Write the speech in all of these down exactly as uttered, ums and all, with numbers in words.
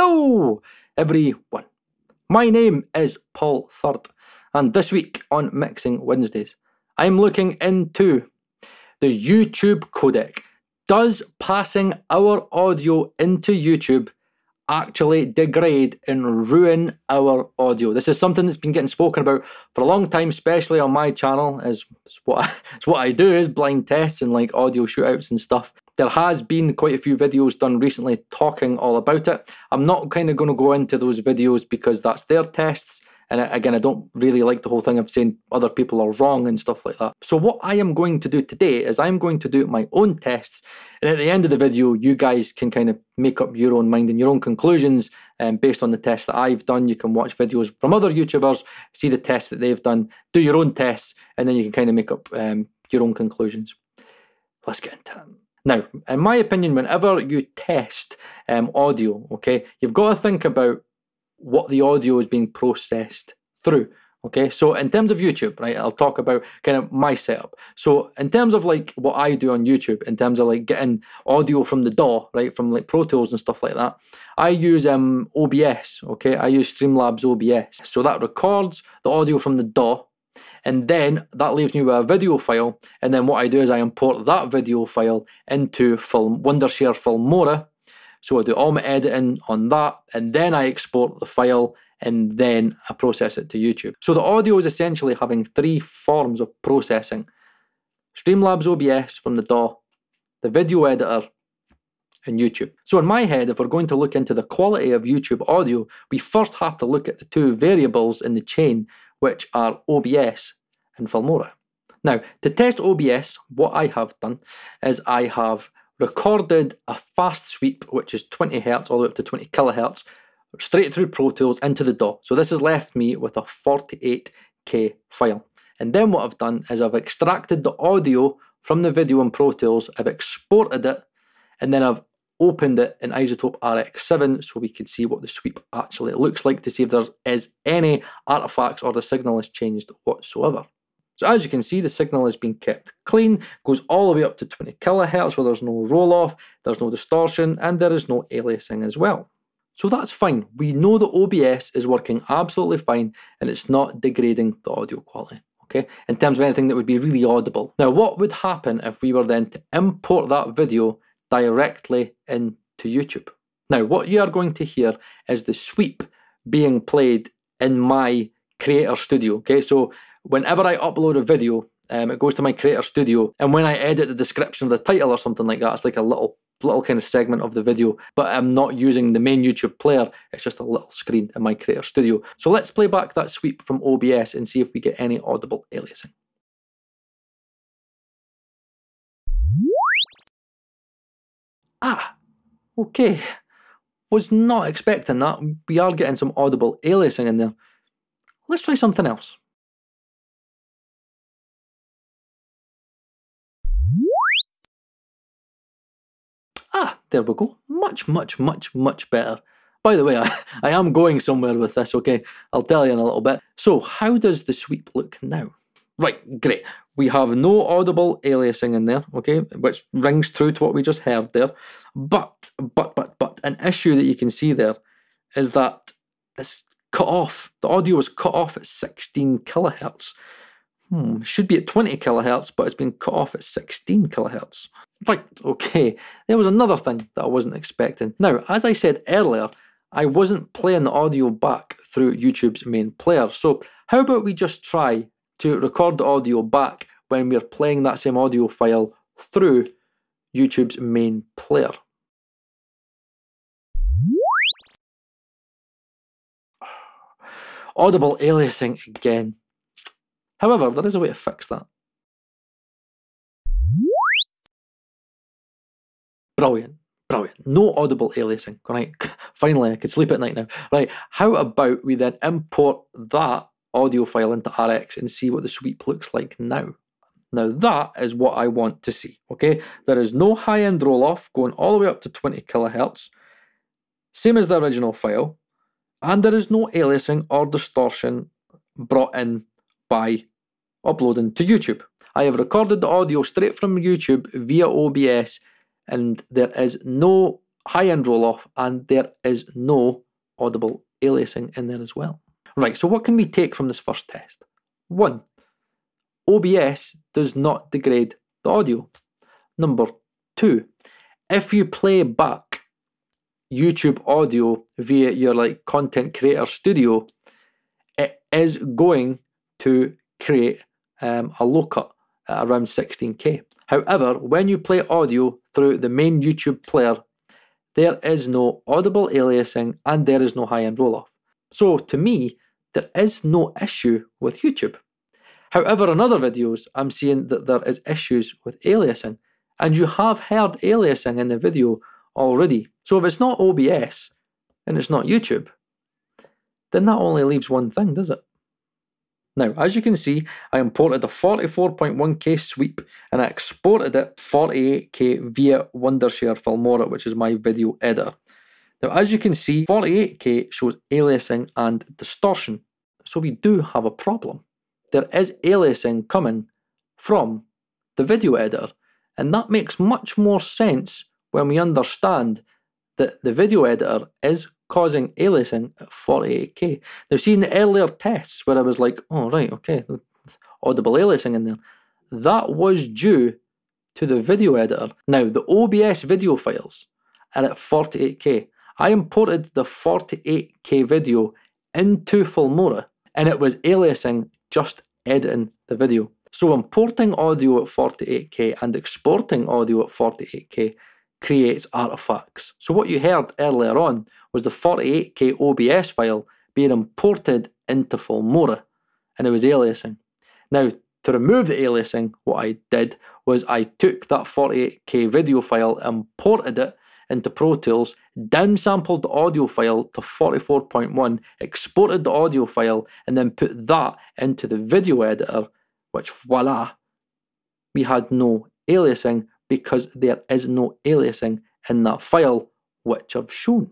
Hello everyone, my name is Paul Third, and this week on Mixing Wednesdays I'm looking into the YouTube codec. Does passing our audio into YouTube actually degrade and ruin our audio? This is something that's been getting spoken about for a long time, especially on my channel, is what I, it's what I do is blind tests and like audio shootouts and stuff. There has been quite a few videos done recently talking all about it. I'm not kind of going to go into those videos because that's their tests. And again, I don't really like the whole thing of saying other people are wrong and stuff like that. So what I am going to do today is I'm going to do my own tests. And at the end of the video, you guys can kind of make up your own mind and your own conclusions. And based on the tests that I've done, you can watch videos from other YouTubers, see the tests that they've done, do your own tests, and then you can kind of make up um, your own conclusions. Let's get into it. Now, in my opinion, whenever you test um, audio, okay, you've got to think about what the audio is being processed through, okay? So in terms of YouTube, right, I'll talk about kind of my setup. So in terms of like what I do on YouTube, in terms of like getting audio from the D A W, right, from like Pro Tools and stuff like that, I use um, O B S, okay? I use Streamlabs O B S. So that records the audio from the D A W, and then that leaves me with a video file, and then what I do is I import that video file into Film Wondershare Filmora. So I do all my editing on that, and then I export the file, and then I process it to YouTube. So the audio is essentially having three forms of processing: Streamlabs O B S from the D A W, the video editor, and YouTube. So in my head, if we're going to look into the quality of YouTube audio, we first have to look at the two variables in the chain, which are O B S and Filmora. Now, to test O B S, what I have done is I have recorded a fast sweep, which is twenty hertz all the way up to twenty kilohertz, straight through Pro Tools into the D A W. So this has left me with a forty-eight K file. And then what I've done is I've extracted the audio from the video in Pro Tools, I've exported it, and then I've opened it in iZotope R X seven so we can see what the sweep actually looks like, to see if there is any artifacts or the signal has changed whatsoever. So as you can see, the signal has been kept clean, goes all the way up to twenty kilohertz, where there's no roll-off, there's no distortion, and there is no aliasing as well. So that's fine. We know the O B S is working absolutely fine, and it's not degrading the audio quality, okay, in terms of anything that would be really audible. Now, what would happen if we were then to import that video directly into YouTube? Now, what you are going to hear is the sweep being played in my Creator Studio, okay? So whenever I upload a video, um, it goes to my Creator Studio, and when I edit the description of the title or something like that, it's like a little little kind of segment of the video, but I'm not using the main YouTube player, it's just a little screen in my Creator Studio. So let's play back that sweep from O B S and see if we get any audible aliasing. Ah, okay. Was not expecting that. We are getting some audible aliasing in there. Let's try something else. Ah, there we go. Much, much, much, much better. By the way, I, I am going somewhere with this, okay? I'll tell you in a little bit. So how does the sweep look now? Right, great. We have no audible aliasing in there, okay, which rings true to what we just heard there. But, but, but, but, an issue that you can see there is that this cut off. The audio was cut off at sixteen kilohertz. Hmm, should be at twenty kilohertz, but it's been cut off at sixteen kilohertz. Right, okay. There was another thing that I wasn't expecting. Now, as I said earlier, I wasn't playing the audio back through YouTube's main player. So how about we just try to record the audio back when we're playing that same audio file through YouTube's main player? Audible aliasing again. However, there is a way to fix that. Brilliant, brilliant. No audible aliasing, right? Finally, I could sleep at night now. Right, how about we then import that audio file into R X and see what the sweep looks like now. Now that is what I want to see, okay? There is no high-end roll-off going all the way up to twenty kilohertz, same as the original file, and there is no aliasing or distortion brought in by uploading to YouTube. I have recorded the audio straight from YouTube via O B S, and there is no high-end roll-off, and there is no audible aliasing in there as well. Right, so what can we take from this first test? One, O B S does not degrade the audio. Number two, if you play back YouTube audio via your like content creator studio, it is going to create um, a low cut at around sixteen K. However, when you play audio through the main YouTube player, there is no audible aliasing and there is no high-end roll-off. So to me, there is no issue with YouTube. However, in other videos, I'm seeing that there is issues with aliasing, and you have heard aliasing in the video already. So if it's not O B S and it's not YouTube, then that only leaves one thing, does it? Now, as you can see, I imported a forty-four point one K sweep and I exported it forty-eight K via Wondershare Filmora, which is my video editor. Now, as you can see, forty-eight K shows aliasing and distortion. So we do have a problem. There is aliasing coming from the video editor, and that makes much more sense when we understand that the video editor is causing aliasing at forty-eight K. Now, seeing the earlier tests where I was like, oh, right, okay, audible aliasing in there, that was due to the video editor. Now, the O B S video files are at forty-eight K. I imported the forty-eight K video into Filmora, and it was aliasing just editing the video. So importing audio at forty-eight K and exporting audio at forty-eight K creates artifacts. So what you heard earlier on was the forty-eight K O B S file being imported into Filmora, and it was aliasing. Now, to remove the aliasing, what I did was I took that forty-eight K video file, imported it into Pro Tools, downsampled the audio file to forty-four point one, exported the audio file, and then put that into the video editor, which voila, we had no aliasing, because there is no aliasing in that file, which I've shown.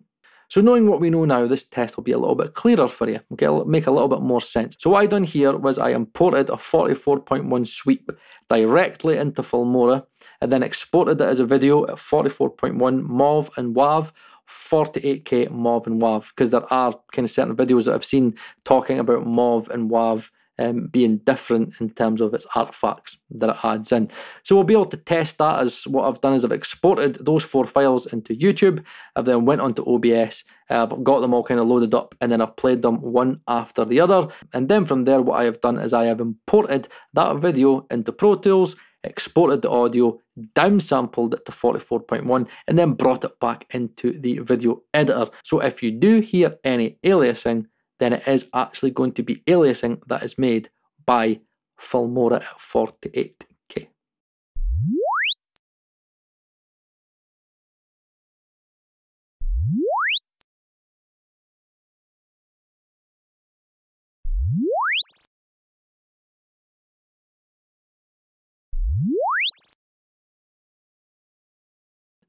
So knowing what we know now, this test will be a little bit clearer for you. Okay, it'll make a little bit more sense. So what I done here was I imported a forty-four point one sweep directly into Filmora, and then exported it as a video at forty-four point one M O V and W A V, forty-eight K M O V and W A V, because there are kind of certain videos that I've seen talking about M O V and W A V Um, being different in terms of its artifacts that it adds in. So we'll be able to test that, as what I've done is I've exported those four files into YouTube. I've then went onto O B S, I've got them all kind of loaded up, and then I've played them one after the other. And then from there, what I have done is I have imported that video into Pro Tools, exported the audio, downsampled it to forty-four point one, and then brought it back into the video editor. So if you do hear any aliasing, then it is actually going to be aliasing that is made by Filmora at forty-eight K.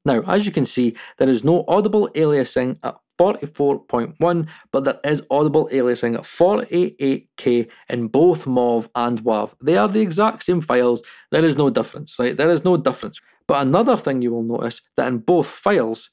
Now, as you can see, there is no audible aliasing at forty-four point one, but there is audible aliasing at forty-eight K in both M O V and W A V. They are the exact same files. There is no difference, right? There is no difference. But another thing you will notice, that in both files,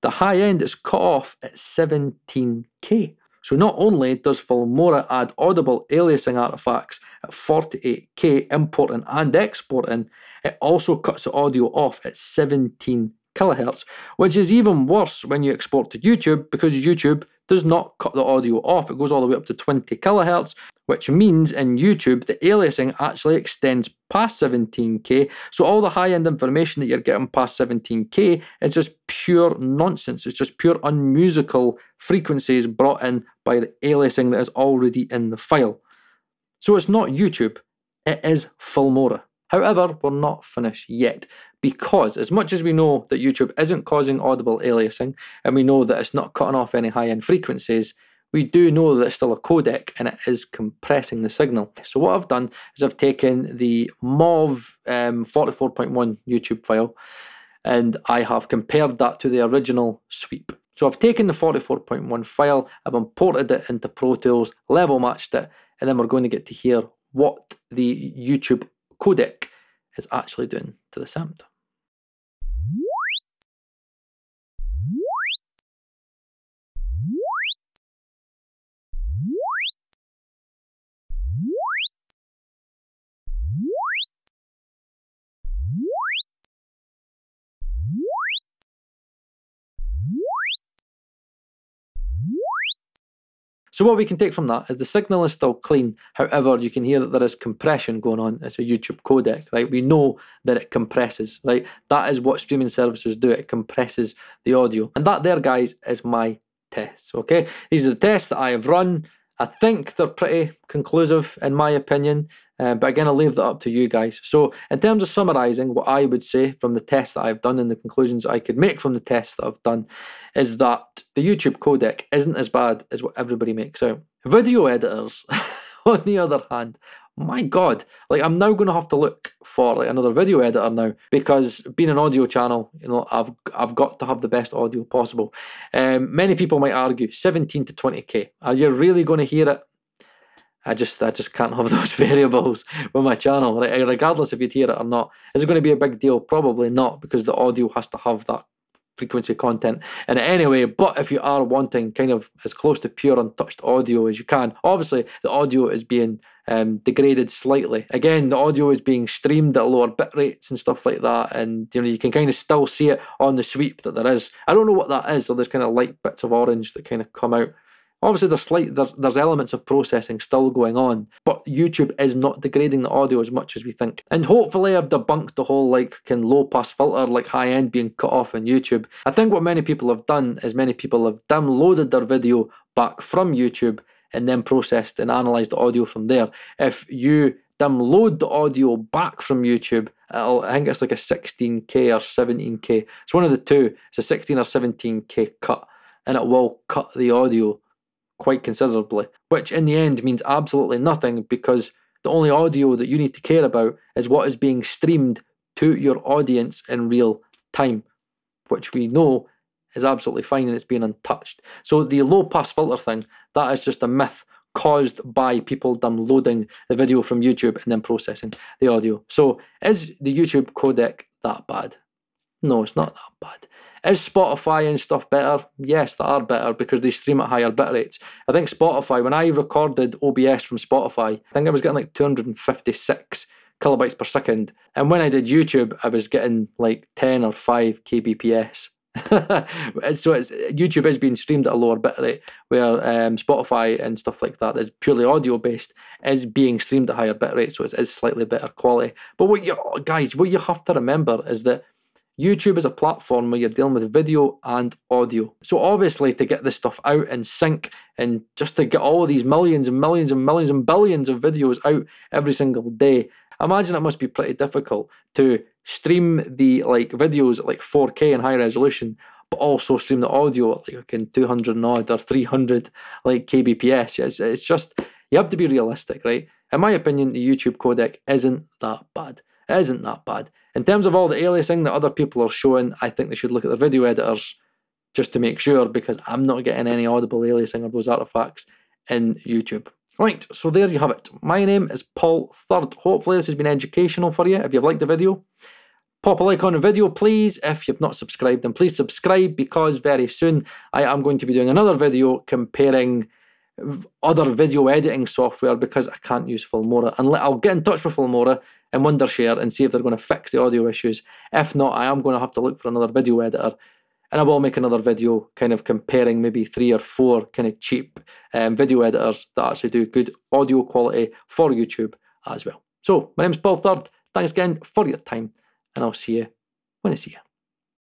the high end is cut off at seventeen K. So not only does Filmora add audible aliasing artifacts at forty-eight K importing and exporting, it also cuts the audio off at seventeen kilohertz, which is even worse when you export to YouTube, because YouTube does not cut the audio off. It goes all the way up to twenty kilohertz, which means in YouTube the aliasing actually extends past seventeen K. So all the high-end information that you're getting past seventeen K is just pure nonsense. It's just pure unmusical frequencies brought in by the aliasing that is already in the file. So it's not YouTube, it is Filmora. However, we're not finished yet, because as much as we know that YouTube isn't causing audible aliasing, and we know that it's not cutting off any high-end frequencies, we do know that it's still a codec and it is compressing the signal. So what I've done is I've taken the M O V um, forty-four point one YouTube file, and I have compared that to the original sweep. So I've taken the forty-four point one file, I've imported it into Pro Tools, level matched it, and then we're going to get to hear what the YouTube codec is actually doing to the sound. So what we can take from that is the signal is still clean. However, you can hear that there is compression going on. It's a YouTube codec, right? We know that it compresses, right? That is what streaming services do. It compresses the audio. And that there, guys, is my tests, okay? These are the tests that I have run. I think they're pretty conclusive in my opinion, uh, but again, I'll leave that up to you guys. So in terms of summarizing, what I would say from the tests that I've done and the conclusions I could make from the tests that I've done is that the YouTube codec isn't as bad as what everybody makes out. Video editors, on the other hand, my God, like I'm now going to have to look for like another video editor now, because being an audio channel, you know, I've I've got to have the best audio possible. Um, many people might argue seventeen to twenty K. Are you really going to hear it? I just I just can't have those variables with my channel, right? Regardless if you'd hear it or not. Is it going to be a big deal? Probably not, because the audio has to have that frequency content in it anyway. But if you are wanting kind of as close to pure untouched audio as you can, obviously the audio is being Um, degraded slightly. Again, the audio is being streamed at lower bit rates and stuff like that, and you know, you can kind of still see it on the sweep that there is. I don't know what that is, or there's kind of light bits of orange that kind of come out. Obviously, there's slight, there's there's elements of processing still going on, but YouTube is not degrading the audio as much as we think. And hopefully, I've debunked the whole like can low pass filter like high end being cut off on YouTube. I think what many people have done is many people have downloaded their video back from YouTube and then processed and analysed the audio from there. If you download the audio back from YouTube, it'll, I think it's like a sixteen K or seventeen K. It's one of the two. It's a sixteen or seventeen K cut, and it will cut the audio quite considerably, which in the end means absolutely nothing, because the only audio that you need to care about is what is being streamed to your audience in real time, which we know is absolutely fine and it's being untouched. So the low pass filter thing, that is just a myth caused by people downloading the video from YouTube and then processing the audio. So is the YouTube codec that bad? No, it's not that bad. Is Spotify and stuff better? Yes, they are better, because they stream at higher bit rates. I think Spotify, when I recorded O B S from Spotify, I think I was getting like two hundred fifty-six kilobytes per second. And when I did YouTube, I was getting like ten or five K B P S. So it's, YouTube is being streamed at a lower bit rate, where um, Spotify and stuff like that is purely audio based is being streamed at higher bit rate, so it is slightly better quality. But what you guys, what you have to remember is that YouTube is a platform where you're dealing with video and audio. So obviously, to get this stuff out in sync, and just to get all of these millions and millions and millions and billions of videos out every single day, I imagine it must be pretty difficult to stream the like videos at like four K and high resolution, but also stream the audio at like in two hundred odd or three hundred like K B P S. It's, it's just, you have to be realistic, right? In my opinion, the YouTube codec isn't that bad. It isn't that bad. In terms of all the aliasing that other people are showing, I think they should look at the video editors just to make sure, because I'm not getting any audible aliasing of those artifacts in YouTube. Right, so there you have it. My name is Paul Third. Hopefully this has been educational for you. If you've liked the video, pop a like on the video, please. If you've not subscribed, then please subscribe, because very soon I am going to be doing another video comparing other video editing software, because I can't use Filmora. And I'll get in touch with Filmora and Wondershare and see if they're going to fix the audio issues. If not, I am going to have to look for another video editor. And I will make another video kind of comparing maybe three or four kind of cheap um, video editors that actually do good audio quality for YouTube as well. So, my name's Paul Third. Thanks again for your time, and I'll see you when I see you.